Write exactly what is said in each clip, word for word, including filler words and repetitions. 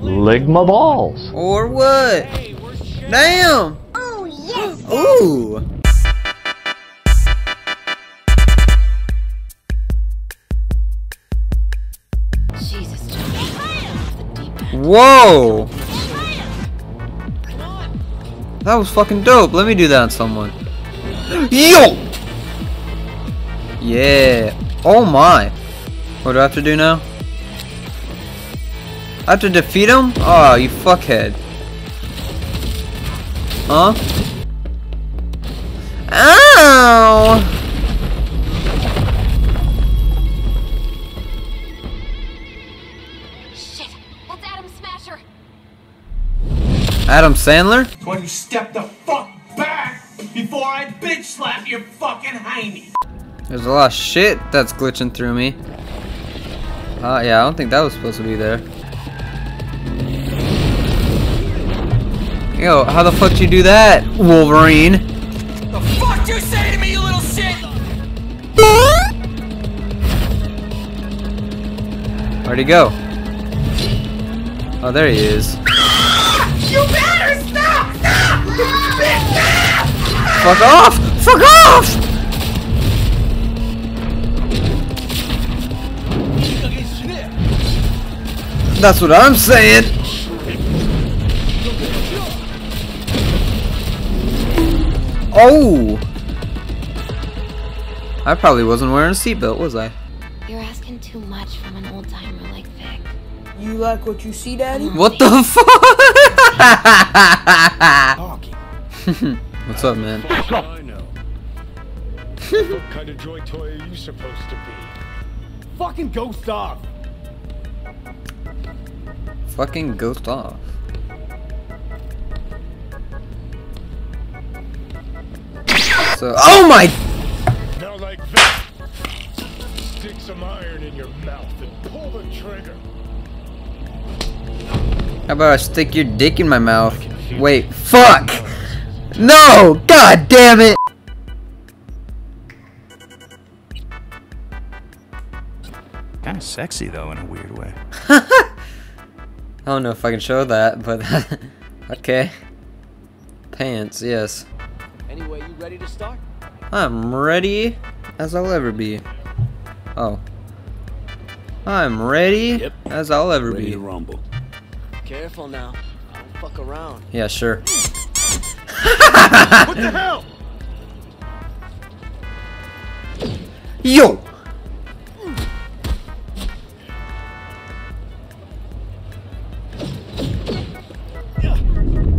Ligma balls. Or what? Damn! Oh, yes! Ooh! Jesus. Whoa! That was fucking dope. Let me do that on someone. Yo! Yeah. Oh my. What do I have to do now? I have to defeat him? Oh, you fuckhead. Huh? Ow! Shit, that's Adam Smasher. Adam Sandler? Why don't you step the fuck back before I bitch slap your fucking hiney? There's a lot of shit that's glitching through me. Uh, yeah, I don't think that was supposed to be there. Yo, how the fuck did you do that, Wolverine? The fuck you say to me, you little shit? Where'd he go? Oh, there he is. You better stop! Stop! Stop! Fuck off! Fuck off! That's what I'm saying! Oh! I probably wasn't wearing a seatbelt, was I? You're asking too much from an old timer like Vic. You like what you see, Daddy? What the fuck? What's up, man? I know. What kind of joy toy are you supposed to be? Fucking ghost off. Fucking ghost off. So, oh my! Now like that, stick some iron in your mouth and pull the trigger. How about I stick your dick in my mouth? Wait, fuck! No! God damn it! Kinda sexy though, in a weird way. I don't know if I can show that, but okay. Pants, yes. Anyway, you ready to start? I'm ready as I'll ever be. Oh. I'm ready yep. as I'll ever ready be. To rumble. Careful now. I don't fuck around. Yeah, sure. What the hell? Yo!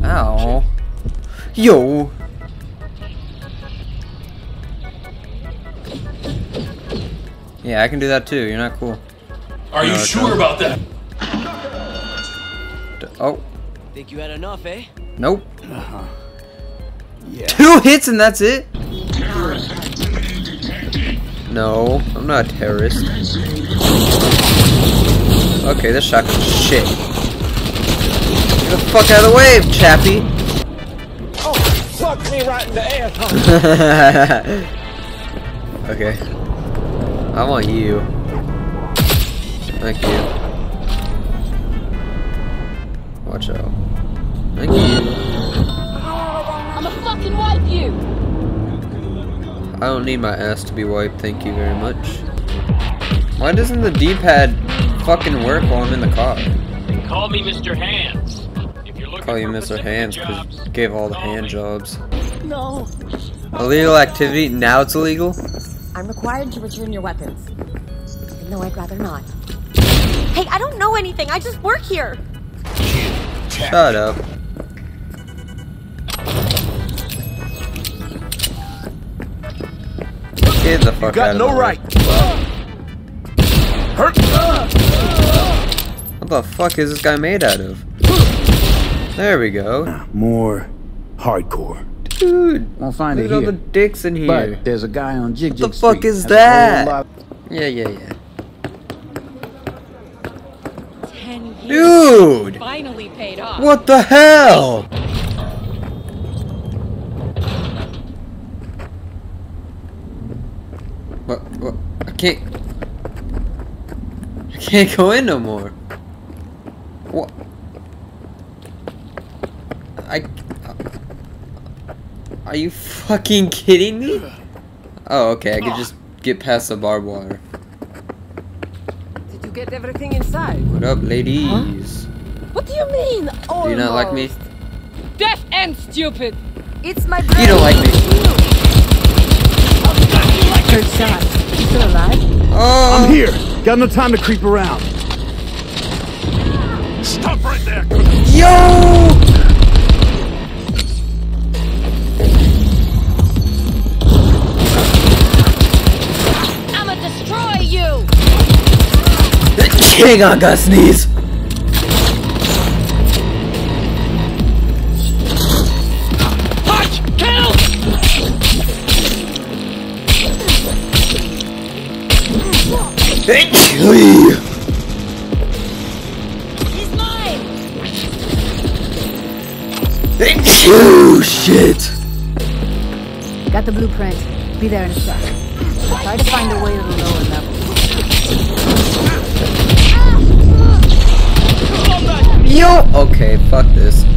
Ow. Yo! Yeah, I can do that too. You're not cool. Are no, you sure not. about that? Oh. Think you had enough, eh? Nope. Uh-huh. Yeah. Two hits and that's it? Terrorist activity detected. No, I'm not a terrorist. Okay, this shotgun's shit. Get the fuck out of the way, chappy. Oh, fuck me right in the ass. Okay. I want you. Thank you. Watch out. Thank you. I'm gonna fucking wipe you! I don't need my ass to be wiped, thank you very much. Why doesn't the D-pad fucking work while I'm in the car? Call me Mister Hands. If you're looking call you Mister Hands because you gave all the hand jobs. No. Illegal activity? Now it's illegal? I'm required to return your weapons. No, I'd rather not. Hey, I don't know anything. I just work here. Shut up. Get the fuck out of no the right. Hurt. What the fuck is this guy made out of? There we go. More hardcore. Dude, I'll find look it all the dicks in here. But there's a guy on Jig Jig What the fuck Street. is that? Yeah, yeah, yeah. Dude! Finally paid off. What the hell? What, what? I can't. I can't go in no more. What? I... Are you fucking kidding me? Oh, okay, I could just get past the barbed wire. Did you get everything inside? What up, ladies? Huh? What do you mean? Almost. Do you not like me? Deaf and stupid! It's my brain. You don't like me. Third shot. You still alive? Oh! I'm here! Got no time to creep around. Stop right there! Yo! I'ma destroy you! Hang on, gotta sneeze! He's mine. Oh shit! Got the blueprint. Be there in a sec. Try to find a way to the lower level. Yo. Okay, fuck this.